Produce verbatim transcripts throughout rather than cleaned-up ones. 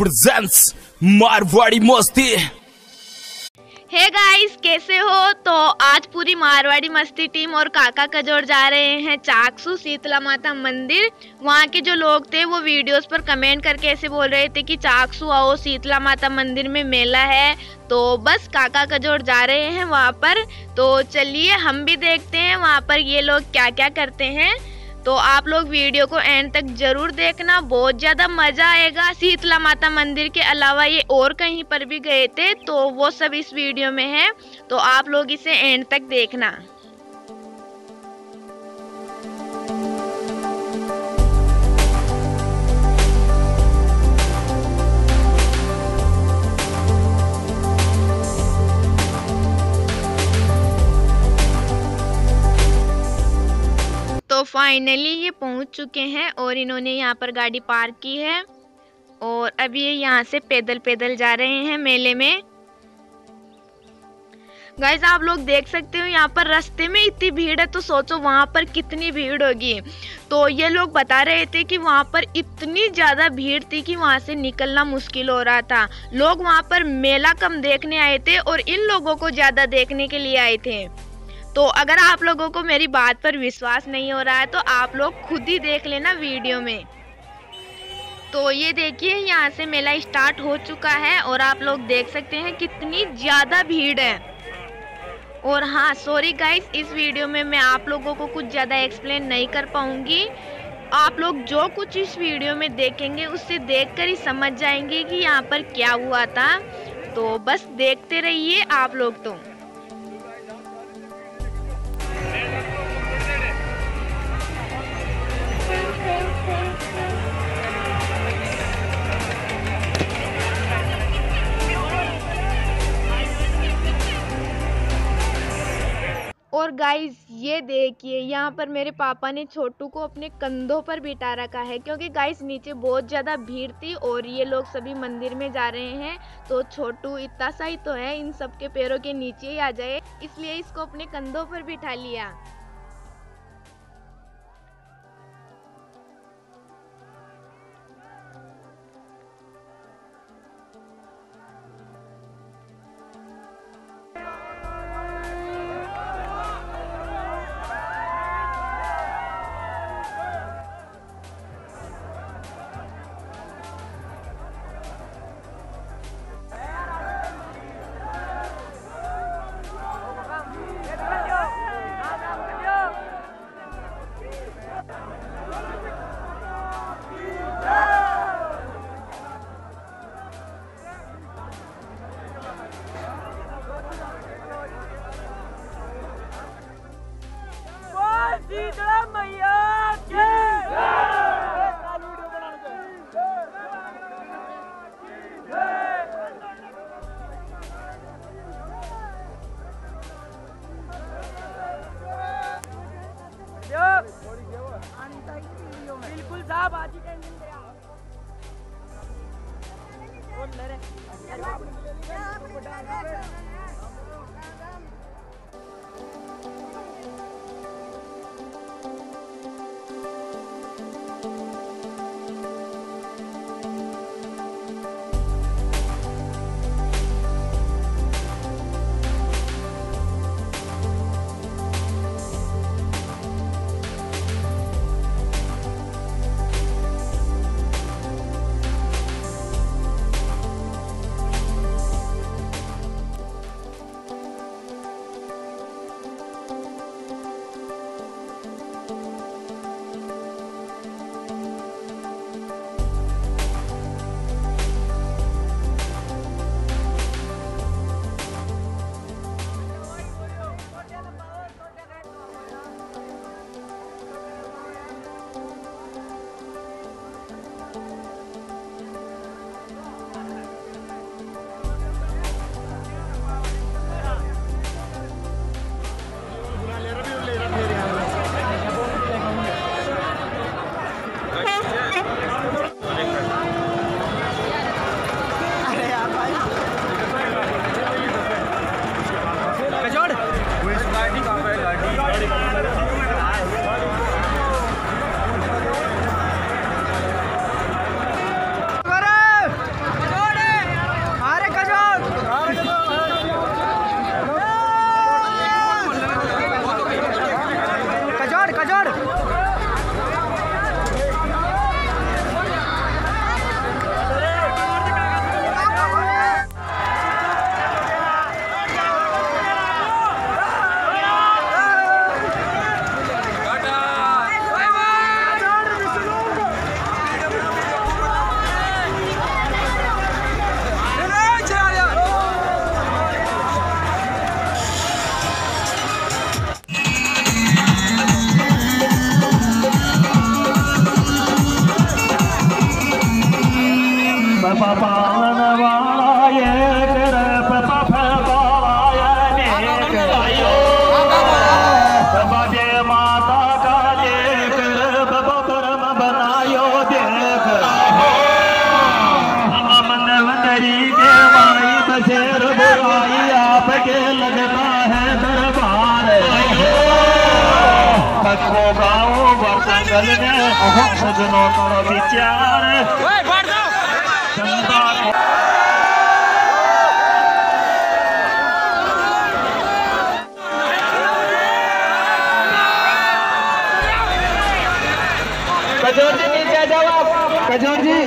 Presents Marwari मस्ती। हे hey guys, कैसे हो? तो आज पूरी मारवाड़ी मस्ती टीम और काका-कजोड़ जा रहे हैं चाकसू शीतला माता मंदिर। वहाँ के जो लोग थे वो वीडियोस पर कमेंट करके ऐसे बोल रहे थे कि चाकसू आओ, शीतला माता मंदिर में मेला है। तो बस काका-कजोड़ जा रहे हैं वहाँ पर। तो चलिए हम भी देखते हैं वहाँ पर ये लोग क्या क्या करते हैं। तो आप लोग वीडियो को एंड तक जरूर देखना, बहुत ज़्यादा मज़ा आएगा। शीतला माता मंदिर के अलावा ये और कहीं पर भी गए थे, तो वो सब इस वीडियो में है। तो आप लोग इसे एंड तक देखना। तो फाइनली ये पहुंच चुके हैं और इन्होंने यहाँ पर गाड़ी पार्क की है और अभी ये यहाँ से पैदल पैदल जा रहे हैं मेले में। गाइस, आप लोग देख सकते हो यहाँ पर रास्ते में इतनी भीड़ है, तो सोचो वहाँ पर कितनी भीड़ होगी। तो ये लोग बता रहे थे कि वहाँ पर इतनी ज़्यादा भीड़ थी कि वहाँ से निकलना मुश्किल हो रहा था। लोग वहाँ पर मेला कम देखने आए थे और इन लोगों को ज़्यादा देखने के लिए आए थे। तो अगर आप लोगों को मेरी बात पर विश्वास नहीं हो रहा है तो आप लोग खुद ही देख लेना वीडियो में। तो ये देखिए, यहाँ से मेला स्टार्ट हो चुका है और आप लोग देख सकते हैं कितनी ज़्यादा भीड़ है। और हाँ, सॉरी गाइस, इस वीडियो में मैं आप लोगों को कुछ ज़्यादा एक्सप्लेन नहीं कर पाऊँगी। आप लोग जो कुछ इस वीडियो में देखेंगे उससे देखकर ही समझ जाएंगे कि यहाँ पर क्या हुआ था। तो बस देखते रहिए आप लोग। तो और गाइस ये देखिए, यहाँ पर मेरे पापा ने छोटू को अपने कंधों पर बिठा रखा है, क्योंकि गाइस नीचे बहुत ज़्यादा भीड़ थी और ये लोग सभी मंदिर में जा रहे हैं। तो छोटू इतना सा ही तो है, इन सब के पैरों के नीचे ही आ जाए, इसलिए इसको अपने कंधों पर बिठा लिया। बिल्कुल साहब, आज ही टेंशन पे आओ। बोल मेरे सजनों का विचार कजोड़ जी नीचे जाओ। कजोड़ जी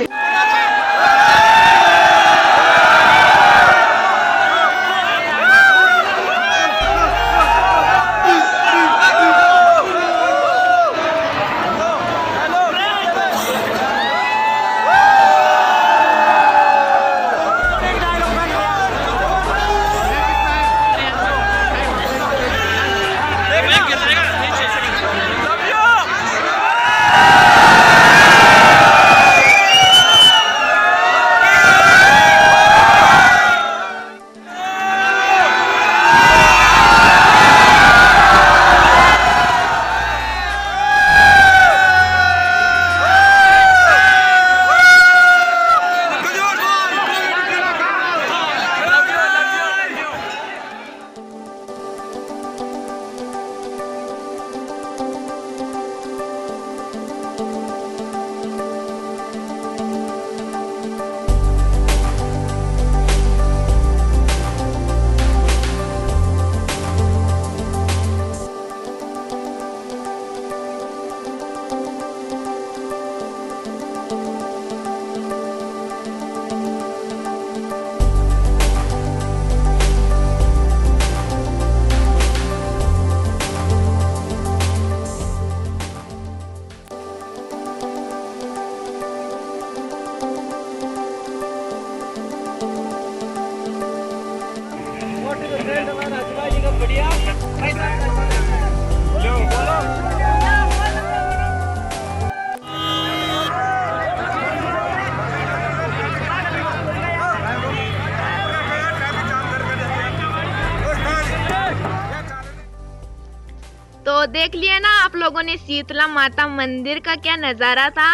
देख लिया ना आप लोगों ने शीतला माता मंदिर का क्या नज़ारा था।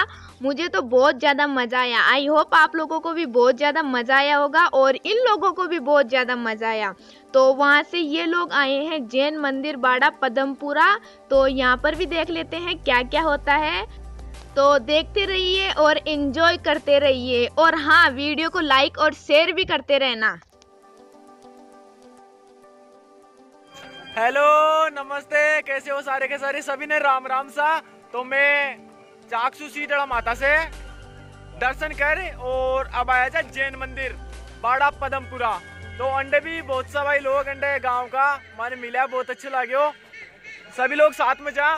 मुझे तो बहुत ज़्यादा मज़ा आया। आई होप आप लोगों को भी बहुत ज़्यादा मज़ा आया होगा और इन लोगों को भी बहुत ज़्यादा मज़ा आया। तो वहाँ से ये लोग आए हैं जैन मंदिर बाड़ा पदमपुरा, तो यहाँ पर भी देख लेते हैं क्या क्या होता है। तो देखते रहिए और इन्जॉय करते रहिए, और हाँ वीडियो को लाइक और शेयर भी करते रहना। हेलो नमस्ते, कैसे हो सारे के सारे, सभी ने राम राम सा। तो मैं चाकसू शीतला माता से दर्शन कर और अब आया था जैन मंदिर बाड़ा पदमपुरा। तो अंडे भी बहुत सभी लोग अंडे गांव का मन मिला, बहुत अच्छे लगे हो। सभी लोग साथ में जा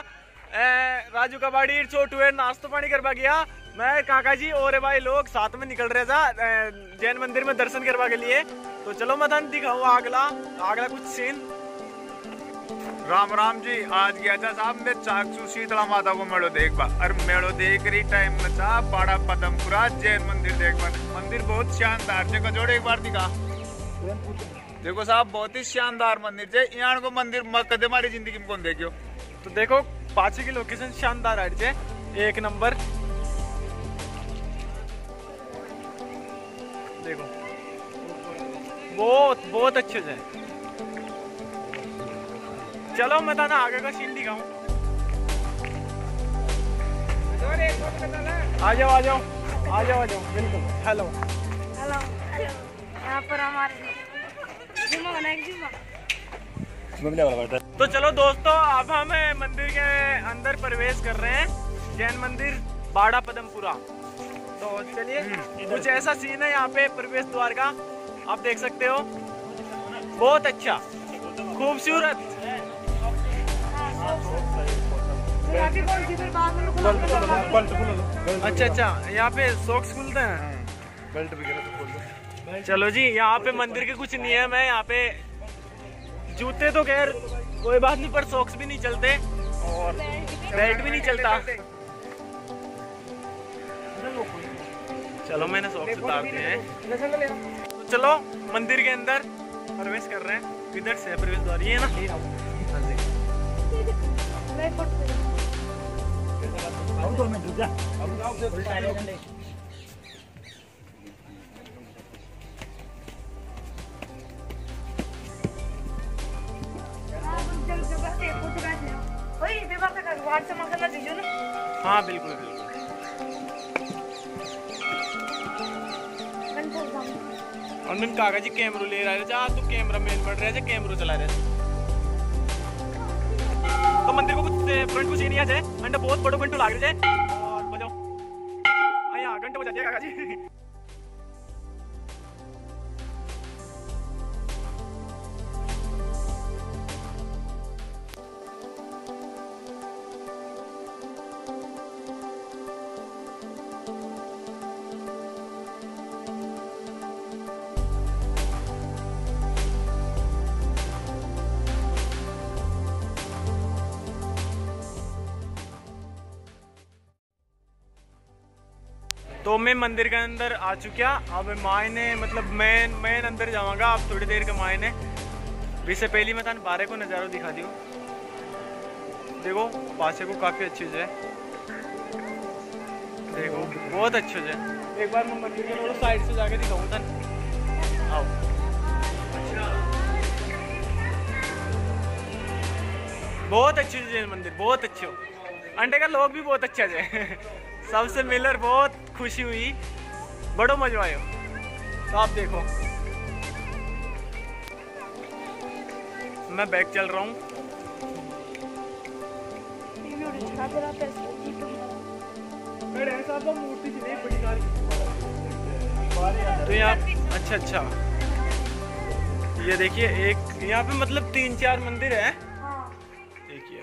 राजू का बाड़ी छोटू नाश्ता पानी करवा गया। मैं काका जी और भाई लोग साथ में निकल रहे था जैन मंदिर में दर्शन करवा के लिए। तो चलो मैं थान दिखाऊँ अगला अगला कुछ सीन। राम राम जी, आज गया था साहब मैं चाकसू शीतला माता को मेड़ो देखा, और मेड़ो देख रही टाइम में था बाड़ा पदमपुरा जैन मंदिर देखा। मंदिर बहुत शानदार है, कजोड़ एक बार दिखा देखो साहब, बहुत ही शानदार मंदिर है। यहाँ को मंदिर मैं कदे मारी जिंदगी में कौन देखियो। तो देखो पाछे की लोकेशन शानदार आ रही है, एक नंबर। देखो बहुत बहुत अच्छे से। चलो मैं ना आगे का सीन दिखाऊं। आ जाओ आ जाओ आ जाओ आ जाओ बिल्कुल। हेलो हेलो, यहाँ पर हमारे। तो चलो दोस्तों अब हम मंदिर के अंदर प्रवेश कर रहे हैं, जैन मंदिर बाड़ा पदमपुरा। तो चलिए कुछ ऐसा सीन है यहाँ पे प्रवेश द्वार का, आप देख सकते हो। बहुत अच्छा खूबसूरत। अच्छा अच्छा, यहाँ पे सॉक्स खुलते हैं। चलो जी, यहाँ पे मंदिर के कुछ नियम है। यहाँ पे जूते तो खैर कोई बात नहीं, पर सॉक्स भी नहीं चलते और बेल्ट भी नहीं चलता। चलो मैंने शौक से उतारते हैं। तो चलो मंदिर के अंदर प्रवेश कर रहे हैं। इधर से प्रवेश द्वार ये ना, हाँ बिल्कुल बिल्कुल। और मैंने काका जी कैमरा ले रहा है, जा तू कैमरा मेल पड़ रहा है, कैमरा चला रहा है। तो मंदिर को कुछ फ्रंट कुछ एरिया है, अंडा बहुत बड़ो घंटो लाग रहे है और बजाओ आया घंटे बजा दिया काका जी। तो मैं मंदिर के अंदर आ चुका। अब मायने मतलब मैं मैं अंदर जाऊँगा। आप थोड़ी देर का मायने इससे पहली मैं थान बारे को नज़ारा दिखा दियो। देखो पासे को काफ़ी अच्छी है, देखो बहुत अच्छी है। एक बार मैं मंदिर के थोड़ा साइड से जाके दिखाऊँ थान। आओ बहुत अच्छी जैन मंदिर, बहुत अच्छे हो अंडे का लोग भी बहुत अच्छा है। सबसे मिलकर बहुत खुशी हुई, बड़ो मजा आयो। तो आप देखो मैं बैक चल रहा हूँ। तो यहाँ अच्छा अच्छा ये देखिए एक यहाँ पे मतलब तीन चार मंदिर है। देखिए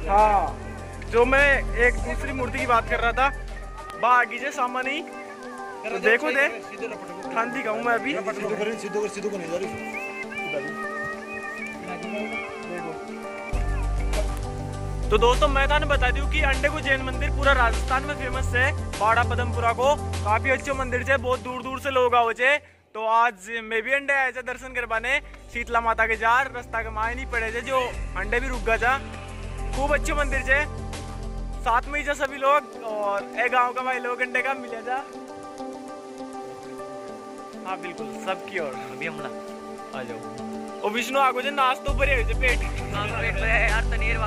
हाँ जो मैं एक दूसरी मूर्ति की बात कर रहा था बागीचे सामान ही। तो देखो दे खान दिखाऊँ मैं अभी। तो दोस्तों मैं था ना बता दूं कि अंडे को जैन मंदिर पूरा राजस्थान में फेमस है। बाड़ा पदमपुरा को काफी अच्छे मंदिर से बहुत दूर दूर से लोग आओ चे। तो आज मैं भी अंडे आया था दर्शन करवाने शीतला माता के जार। रास्ता के माय नहीं पड़े थे जो अंडे भी रुक गया था। खूब अच्छे मंदिर है, साथ में ही सभी लोग और ए गांव का भाई लोग अंडे का मिला जा। हाँ बिल्कुल सबकी और अभी हमला आ जाओ। और विष्णु आगो जो नाच तो भरे पेट पेट यार तनेर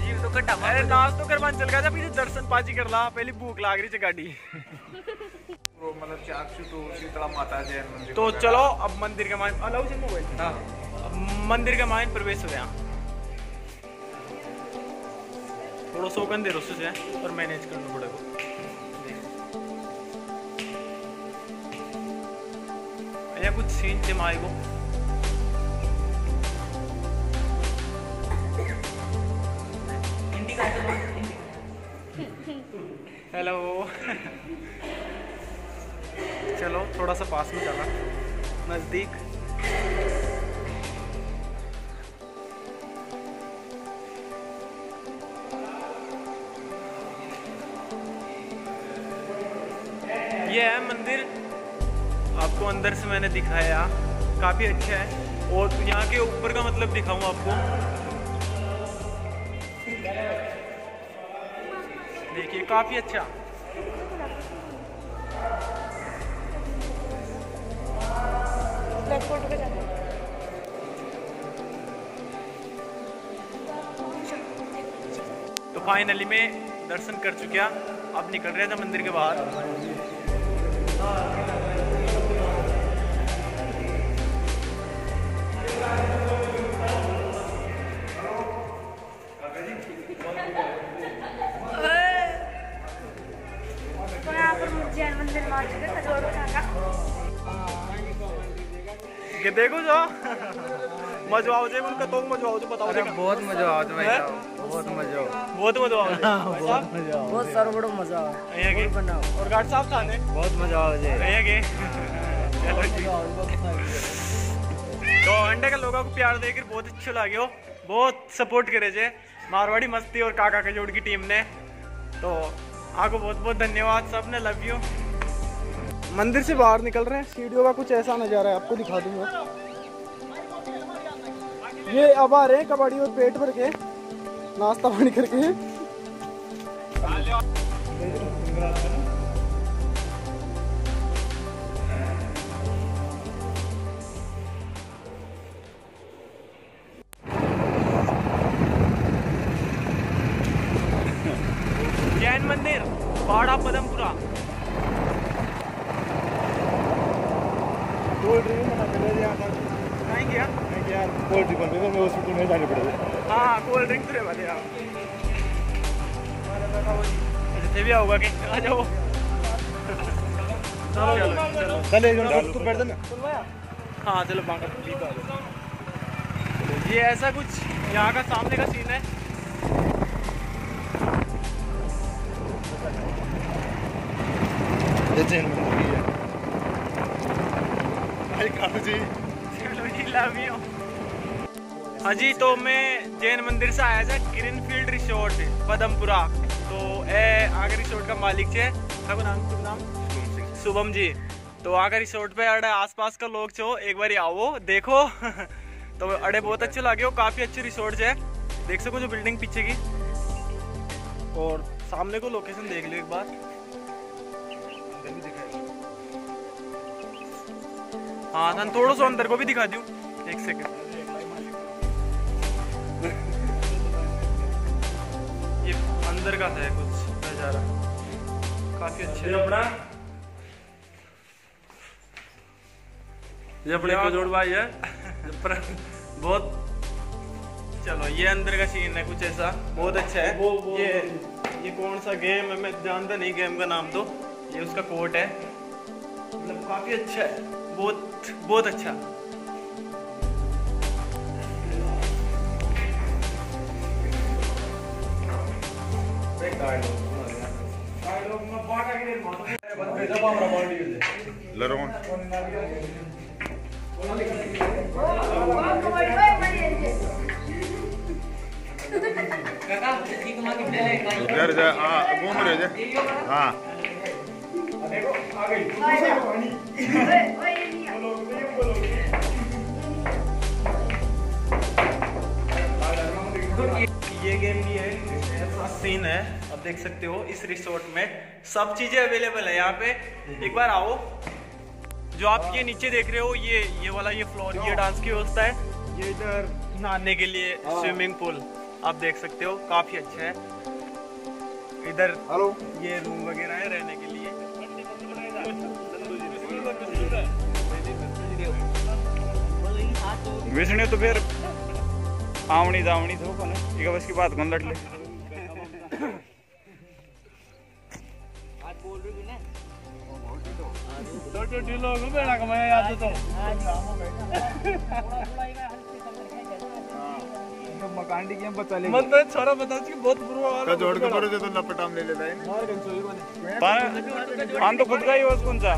जीव तो कटा। अरे नाच तो करवान चल गया था, फिर दर्शन पाजी कर ला, पहली भूख लाग रही थी गाड़ी। मतलब चाकसू शीतला माता जैन मंदिर। तो चलो अब मंदिर के मान अलाउ से मोबाइल मंदिर का मायन प्रवेश हो गया। थोड़ा सोकन दे रोस है और मैनेज करना पड़ेगा। या कुछ सीन थे माए को। हेलो चलो थोड़ा सा पास में जाना नजदीक। ये है मंदिर, आपको अंदर से मैंने दिखाया, काफ़ी अच्छा है। और यहाँ के ऊपर का मतलब दिखाऊँ आपको। देखिए काफ़ी अच्छा। तो फाइनली मैं दर्शन कर चुका। अब निकल रहे थे मंदिर के बाहर। के देखो जो मजा आओ जे उनका तो मजा आओ जो बताओ। अरे बहुत मजा आओ भाई साहब, बहुत मजा बहुत मजा आओ बहुत सारा बड़ा मजा यहां के बनाओ। और गार्ड साहब थाने बहुत मजा आओ जे यहां के। तो अंडे का लोगों को प्यार देकर बहुत अच्छा लगे हो। बहुत सपोर्ट करे जे मारवाड़ी मस्ती और काका-कजोड़ की टीम ने। तो आपको बहुत बहुत धन्यवाद सबने, लव यू। मंदिर से बाहर निकल रहे हैं, सीढ़ियों का कुछ ऐसा नज़ारा है, आपको दिखा दूंगा। ये अब आ रहे हैं कबाड़ी और पेट भर के नाश्ता पानी करके। जैन मंदिर बाड़ा पदमपुरा। नहीं गया यार, कोल्ड ड्रिंक वाले में हॉस्पिटल में जाने पड़ेगा। हाँ, कोल्ड ड्रिंक तो वाले आप जैसे भी होगा कि आ जाओ। चलो चले तू बैठ देना। हाँ चलो बांका चलो। ये ऐसा कुछ यहाँ का सामने का सीन है। जैन मंदिर भाई काफी जी, चलो जी लव यू। हाँ जी, तो मैं जैन मंदिर से आया था ग्रीन फील्ड रिसोर्ट पदमपुरा। तो ए आगे रिसोर्ट का मालिक है शुभम जी। तो आगे रिसोर्ट पे अड़े आसपास का लोग छो एक बार आओ देखो। तो अड़े बहुत अच्छे लगे हो, काफी अच्छे रिसोर्ट है। देख सको जो बिल्डिंग पीछे की, और सामने को लोकेशन देख लो एक बार। हाँ था थोड़ा सा अंदर को भी दिखा दूं एक सेकंड। ये अंदर का है कुछ नजारा, काफी अच्छा है अपना। ये अपने कजोड़ भाई है बहुत। चलो ये अंदर का सीन है कुछ ऐसा, बहुत अच्छा है। वो, वो, ये ये कौन सा गेम है मैं जानता नहीं गेम का नाम, तो ये उसका कोर्ट है। मतलब काफी अच्छा है, बहुत बहुत अच्छा। घूम रहे हाँ ये गेम भी है, ऐसा सीन है आप देख सकते हो। इस रिसोर्ट में सब चीजें अवेलेबल है यहाँ पे, एक बार आओ। जो आप ये नीचे देख रहे हो ये ये वाला ये फ्लोर, ये डांस की व्यवस्था है। ये इधर नहाने के लिए स्विमिंग पूल आप देख सकते हो, काफी अच्छा है। इधर ये रूम वगैरह है रहने के लिए। विष्णु तो फिर आवनी दावनी तो कौन एक बस की बात कौन लड़ ले। मकान डी के बता ले मतलब छोरा बता कि बहुत बुरा वाला जोड़ के पड़े तो लपटाम ले लेता है। पान तो खुद का ही होस कौन सा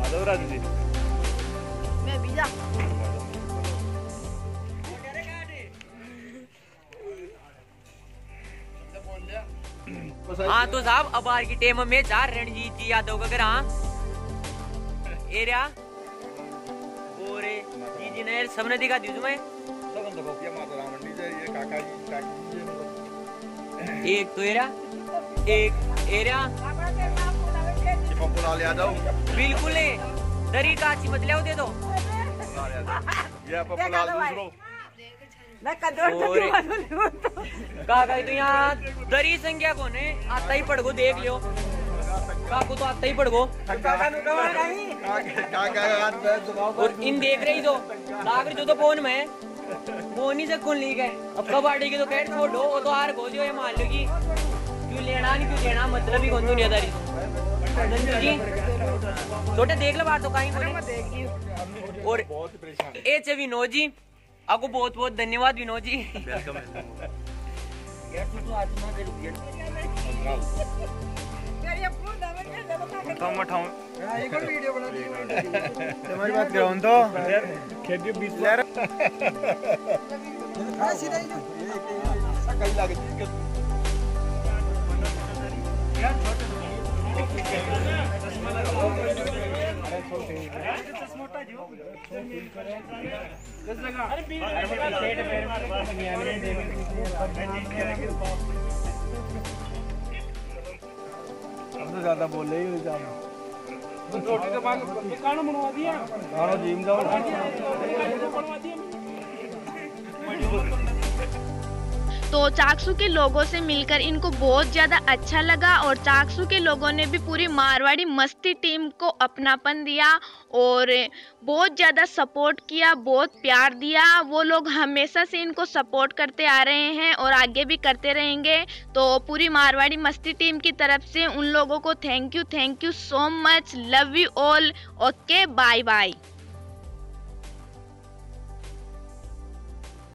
माधव राज जी मैं बीजा। हाँ तो साहब अब आज की टीम में चार रणजीत जी यादव का करा एरिया और जी जी ने सबने दिखा दी तुम्हें। एक तो एरिया एक एरिया बिल्कुल नहीं दरी काची मतलब दे दो काका तो यहाँ दरी संख्या को ने आता ही पड़ गो देख लियो। काकू तो आता ही पड़ गो और इन देख रही तो काकर जो तो फोन में फोन ही से कौन ली गए। अब कबाड़ी की तो कैट फोटो वो तो हार गो जो ये मान लो कि क्यों लेना नहीं क्यों लेना मतलब ही कौन दुनिया दारी छोटे देख लो बात तो कहीं। और ए चे विनोद जी आपको बहुत बहुत धन्यवाद विनोद जी। वेलकम हमारी बात ग्राउंड तो खेती बीस यार सीधा ही कल लगे यार छोटे मोटा जो दस लगा अरे पेट पैर मार नियाने देख तो ज्यादा बोले ही जाम रोटी तो मांग कानो बनवा दिया हां जिम जाओ तो चाकसू के लोगों से मिलकर इनको बहुत ज्यादा अच्छा लगा और चाकसू के लोगों ने भी पूरी मारवाड़ी मस्ती टीम को अपनापन दिया और बहुत ज़्यादा सपोर्ट किया, बहुत प्यार दिया। वो लोग हमेशा से इनको सपोर्ट करते आ रहे हैं और आगे भी करते रहेंगे। तो पूरी मारवाड़ी मस्ती टीम की तरफ से उन लोगों को thank you, thank you so much, love you all, okay, bye bye.